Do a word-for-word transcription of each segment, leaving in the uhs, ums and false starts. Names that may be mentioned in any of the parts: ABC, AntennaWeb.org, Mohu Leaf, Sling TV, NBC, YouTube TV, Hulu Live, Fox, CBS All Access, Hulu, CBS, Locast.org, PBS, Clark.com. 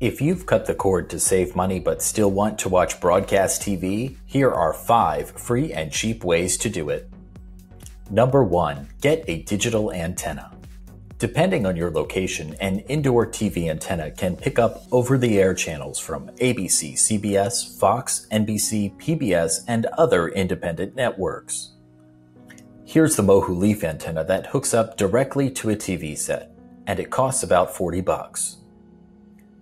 If you've cut the cord to save money but still want to watch broadcast T V, here are five free and cheap ways to do it. Number one, get a digital antenna. Depending on your location, an indoor T V antenna can pick up over-the-air channels from A B C, C B S, Fox, N B C, P B S, and other independent networks. Here's the Mohu Leaf antenna that hooks up directly to a T V set, and it costs about forty bucks.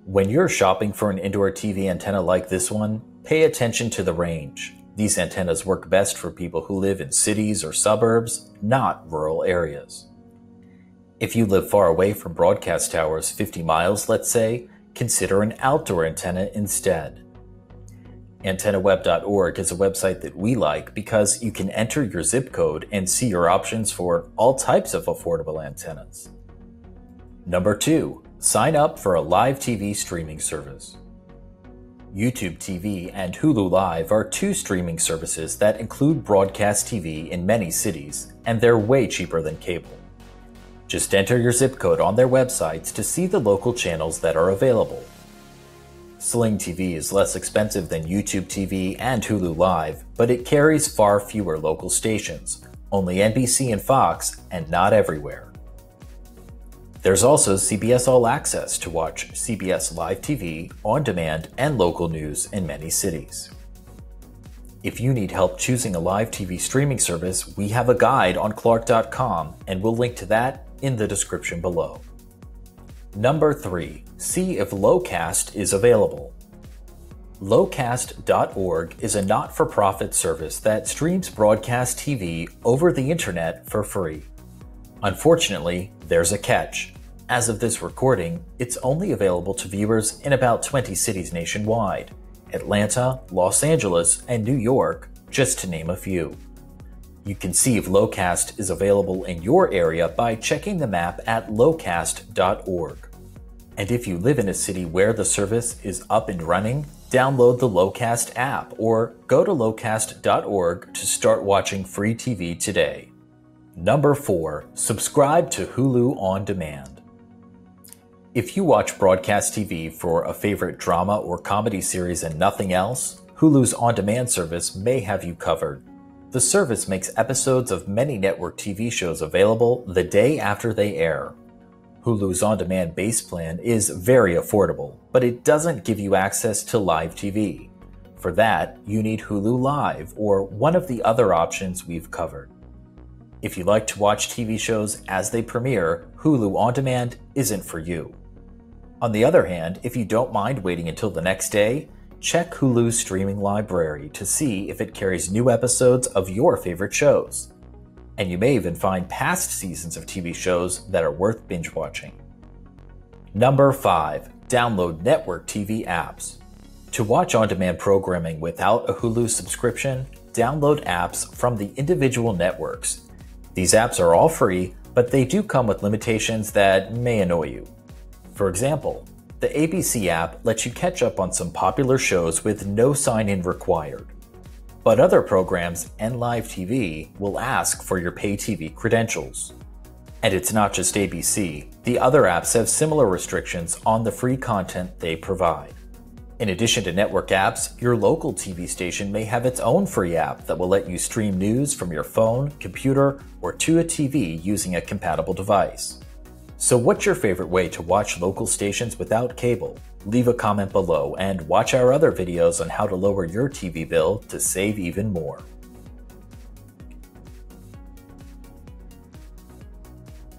When you're shopping for an indoor T V antenna like this one, pay attention to the range. These antennas work best for people who live in cities or suburbs, not rural areas. If you live far away from broadcast towers, fifty miles, let's say, consider an outdoor antenna instead. Antenna Web dot org is a website that we like because you can enter your zip code and see your options for all types of affordable antennas. Number two, sign up for a live T V streaming service. YouTube T V and Hulu Live are two streaming services that include broadcast T V in many cities, and they're way cheaper than cable. Just enter your zip code on their websites to see the local channels that are available. Sling T V is less expensive than YouTube T V and Hulu Live, but it carries far fewer local stations, only N B C and Fox, and not everywhere. There's also C B S All Access to watch C B S Live T V, on demand, and local news in many cities. If you need help choosing a live T V streaming service, we have a guide on Clark dot com, and we'll link to that in the description below. Number three, see if Locast is available. Locast dot org is a not-for-profit service that streams broadcast T V over the internet for free. Unfortunately, there's a catch. As of this recording, it's only available to viewers in about twenty cities nationwide. Atlanta, Los Angeles, and New York, just to name a few. You can see if Locast is available in your area by checking the map at Locast dot org. And if you live in a city where the service is up and running, download the Locast app or go to Locast dot org to start watching free T V today. Number four, subscribe to Hulu On Demand. If you watch broadcast T V for a favorite drama or comedy series and nothing else, Hulu's on-demand service may have you covered. The service makes episodes of many network T V shows available the day after they air. Hulu's on-demand base plan is very affordable, but it doesn't give you access to live T V. For that, you need Hulu Live or one of the other options we've covered. If you like to watch T V shows as they premiere, Hulu On Demand isn't for you. On the other hand, if you don't mind waiting until the next day, check Hulu's streaming library to see if it carries new episodes of your favorite shows. And you may even find past seasons of T V shows that are worth binge watching. Number five, download network T V apps. To watch on-demand programming without a Hulu subscription, download apps from the individual networks. These apps are all free, but they do come with limitations that may annoy you. For example, the A B C app lets you catch up on some popular shows with no sign-in required. But other programs and live T V will ask for your pay T V credentials. And it's not just A B C. The other apps have similar restrictions on the free content they provide. In addition to network apps, your local T V station may have its own free app that will let you stream news from your phone, computer, or to a T V using a compatible device. So what's your favorite way to watch local stations without cable? Leave a comment below and watch our other videos on how to lower your T V bill to save even more.